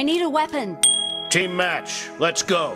I need a weapon. Team match, let's go.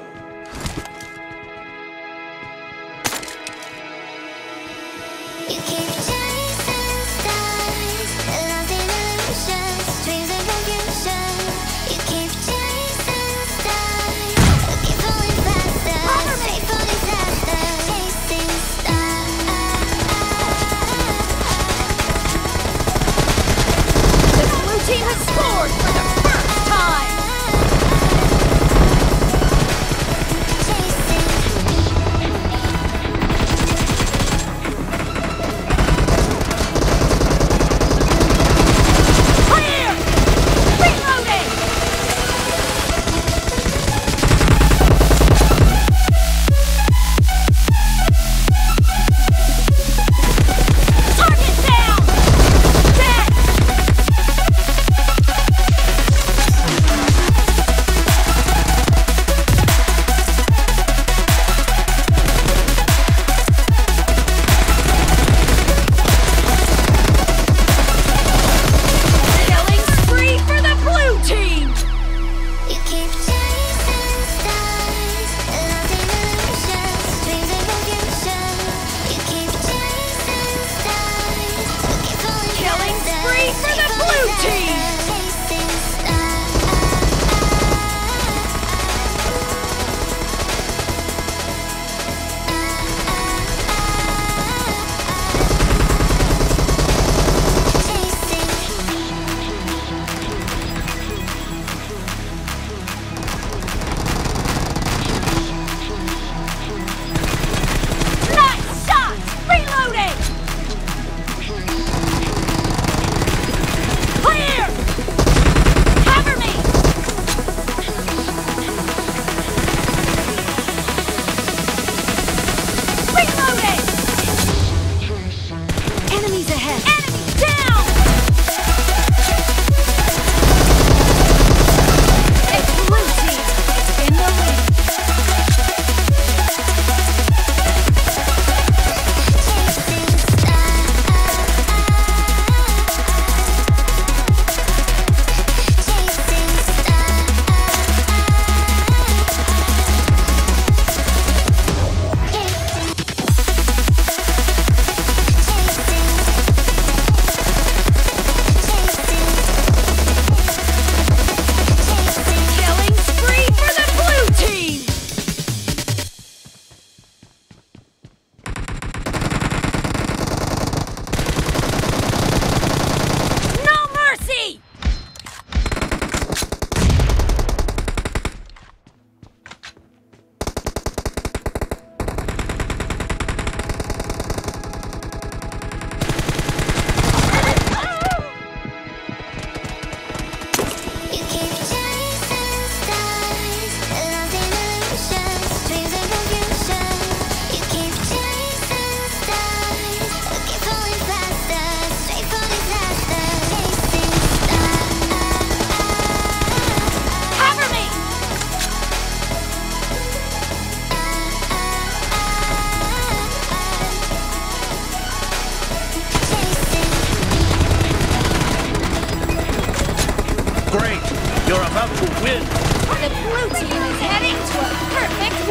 Great! You're about to win! The blue team is heading to a perfect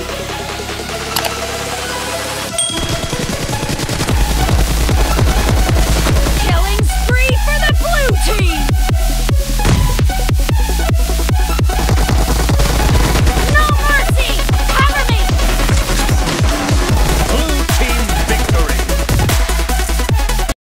win!